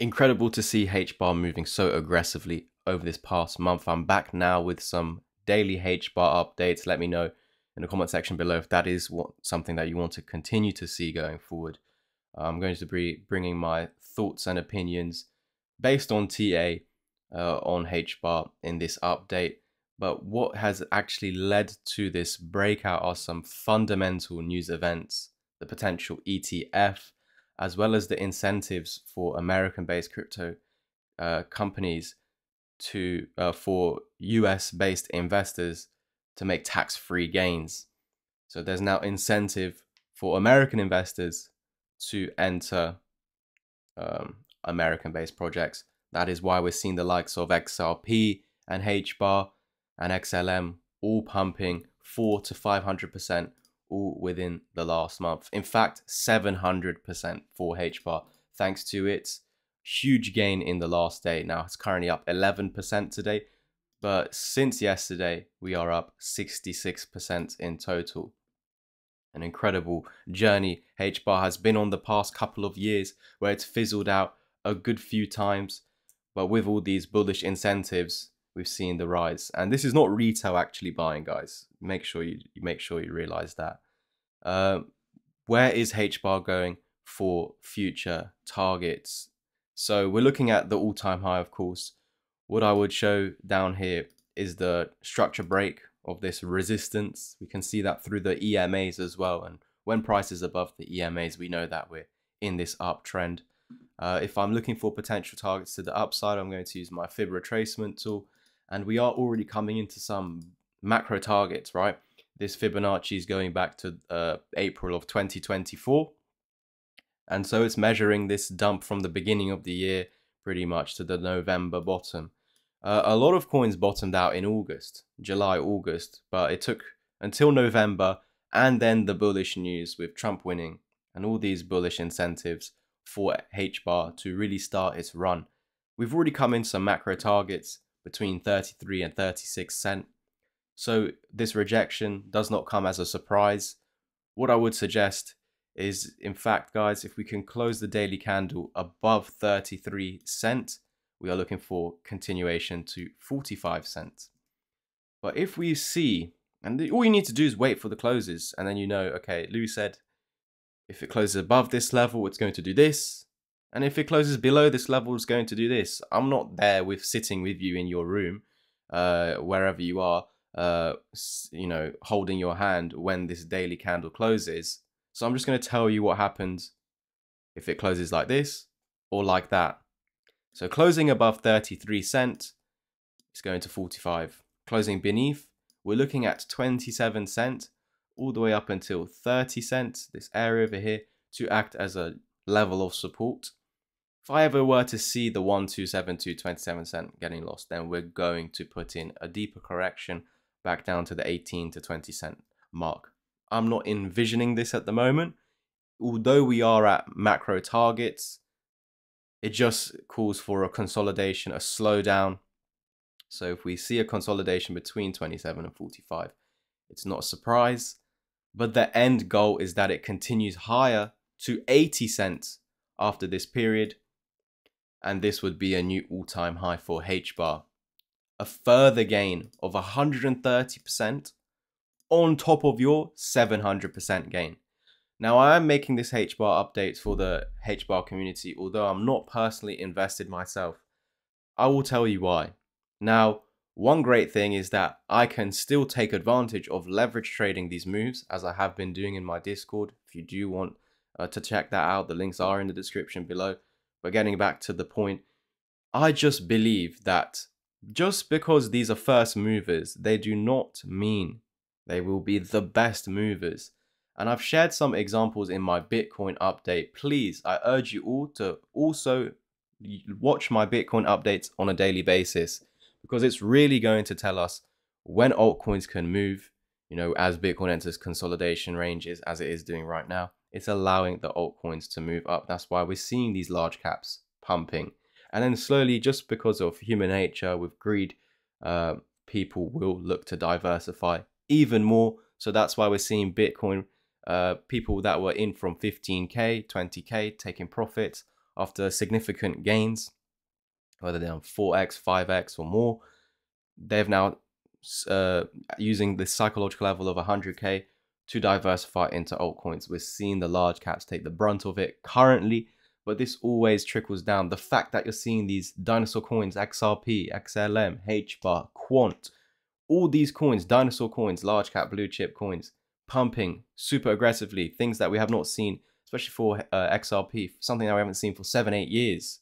Incredible to see HBAR moving so aggressively over this past month. I'm back now with some daily HBAR updates. Let me know in the comment section below if that is something that you want to continue to see going forward. I'm going to be bringing my thoughts and opinions based on TA on HBAR in this update. But what has actually led to this breakout are some fundamental news events, the potential ETF, as well as the incentives for American-based crypto companies to for US-based investors to make tax-free gains. So there's now incentive for American investors to enter American-based projects. That is why we're seeing the likes of XRP and HBAR and XLM all pumping 400 to 500%, all within the last month. In fact, 700% for HBAR, thanks to its huge gain in the last day. Now it's currently up 11% today, but since yesterday we are up 66% in total. An incredible journey HBAR has been on the past couple of years, where it's fizzled out a good few times, but with all these bullish incentives, we've seen the rise. And this is not retail actually buying, guys. Make sure you realize that. Where is HBAR going for future targets? So we're looking at the all-time high, of course. What I would show down here is the structure break of this resistance. We can see that through the EMAs as well. And when price is above the EMAs, we know that we're in this uptrend. If I'm looking for potential targets to the upside, I'm going to use my Fib retracement tool. And we are already coming into some macro targets, right? This Fibonacci is going back to April of 2024. And so it's measuring this dump from the beginning of the year, pretty much to the November bottom. A lot of coins bottomed out in August, July, August, but it took until November and then the bullish news with Trump winning and all these bullish incentives for HBAR to really start its run. We've already come in some macro targets between 33 and 36 cent. So this rejection does not come as a surprise. What I would suggest is, in fact, guys, if we can close the daily candle above 33 cent, we are looking for continuation to 45 cent. But if we see, and all you need to do is wait for the closes, and then you know, okay, Louis said, if it closes above this level, it's going to do this. And if it closes below this level, it's going to do this. I'm not there with sitting with you in your room, wherever you are, you know, holding your hand when this daily candle closes. So I'm just going to tell you what happens if it closes like this or like that. So closing above 33 cent, it's going to 45. Closing beneath, we're looking at 27 cent. All the way up until 30 cents, this area over here, to act as a level of support. If I ever were to see the 1272 27 cent getting lost, then we're going to put in a deeper correction back down to the 18 to 20 cent mark. I'm not envisioning this at the moment. Although we are at macro targets, it just calls for a consolidation, a slowdown. So if we see a consolidation between 27 and 45, it's not a surprise. But the end goal is that it continues higher to 80 cents after this period. And this would be a new all-time high for HBAR. A further gain of 130% on top of your 700% gain. Now, I am making this HBAR update for the HBAR community, although I'm not personally invested myself. I will tell you why. Now, one great thing is that I can still take advantage of leverage trading these moves, as I have been doing in my Discord. If you do want to check that out, the links are in the description below. But getting back to the point, I just believe that just because these are first movers, they do not mean they will be the best movers. And I've shared some examples in my Bitcoin update. Please, I urge you all to also watch my Bitcoin updates on a daily basis, because it's really going to tell us when altcoins can move, you know, as Bitcoin enters consolidation ranges, as it is doing right now. It's allowing the altcoins to move up. That's why we're seeing these large caps pumping. And then slowly, just because of human nature with greed, people will look to diversify even more. So that's why we're seeing Bitcoin people that were in from 15K, 20K taking profits after significant gains, whether they're on 4x, 5x or more, they've now using the psychological level of 100K to diversify into altcoins. We're seeing the large caps take the brunt of it currently, but this always trickles down. The fact that you're seeing these dinosaur coins, XRP, XLM, HBAR, Quant, all these coins, dinosaur coins, large cap blue chip coins, pumping super aggressively, things that we have not seen, especially for XRP, something that we haven't seen for 7-8 years.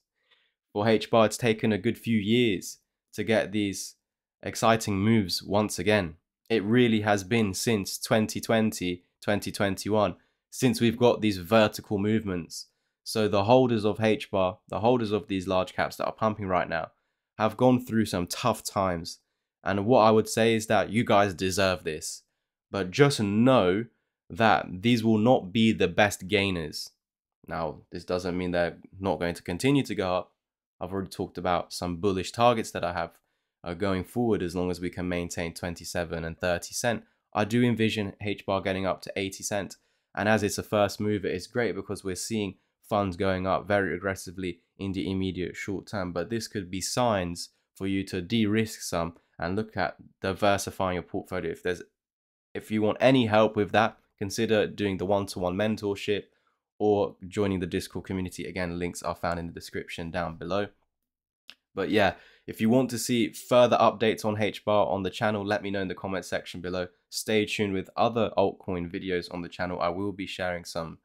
For HBAR, it's taken a good few years to get these exciting moves once again. It really has been since 2020, 2021, since we've got these vertical movements. So the holders of HBAR, the holders of these large caps that are pumping right now, have gone through some tough times. And what I would say is that you guys deserve this. But just know that these will not be the best gainers. Now, this doesn't mean they're not going to continue to go up. I've already talked about some bullish targets that I have going forward, as long as we can maintain 27 and 30 cent. I do envision HBAR getting up to 80 cent. And as it's a first mover, it's great because we're seeing funds going up very aggressively in the immediate short term. But this could be signs for you to de-risk some and look at diversifying your portfolio. If you want any help with that, consider doing the one-to-one mentorship or joining the Discord community. Again, links are found in the description down below. But yeah, if you want to see further updates on HBAR on the channel, let me know in the comment section below. Stay tuned with other altcoin videos on the channel. I will be sharing some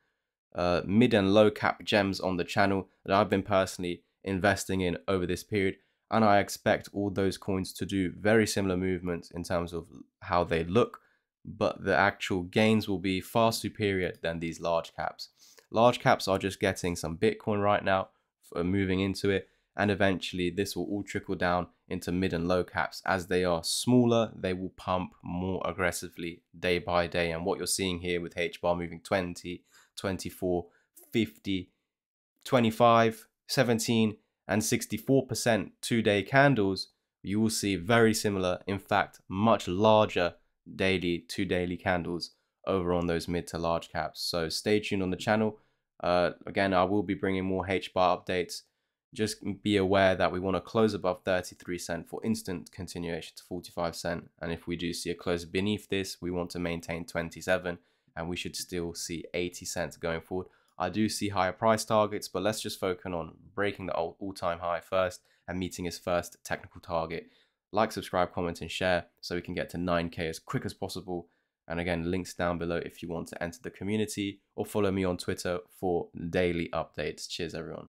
mid and low cap gems on the channel that I've been personally investing in over this period. And I expect all those coins to do very similar movements in terms of how they look, but the actual gains will be far superior than these large caps. Large caps are just getting some Bitcoin right now, moving into it, and eventually this will all trickle down into mid and low caps. As they are smaller, they will pump more aggressively day by day. And what you're seeing here with HBAR moving 20, 24, 50, 25, 17, and 64% two-day candles, you will see very similar, in fact, much larger daily, two-daily candles over on those mid to large caps. So stay tuned on the channel. Again, I will be bringing more HBAR updates. Just be aware that we want to close above 33 cent for instant continuation to 45 cent. And if we do see a close beneath this, we want to maintain 27 and we should still see 80 cents going forward. I do see higher price targets, but let's just focus on breaking the all-time high first and meeting his first technical target. Like, subscribe, comment, and share so we can get to 9K as quick as possible. And again, links down below if you want to enter the community or follow me on Twitter for daily updates. Cheers, everyone.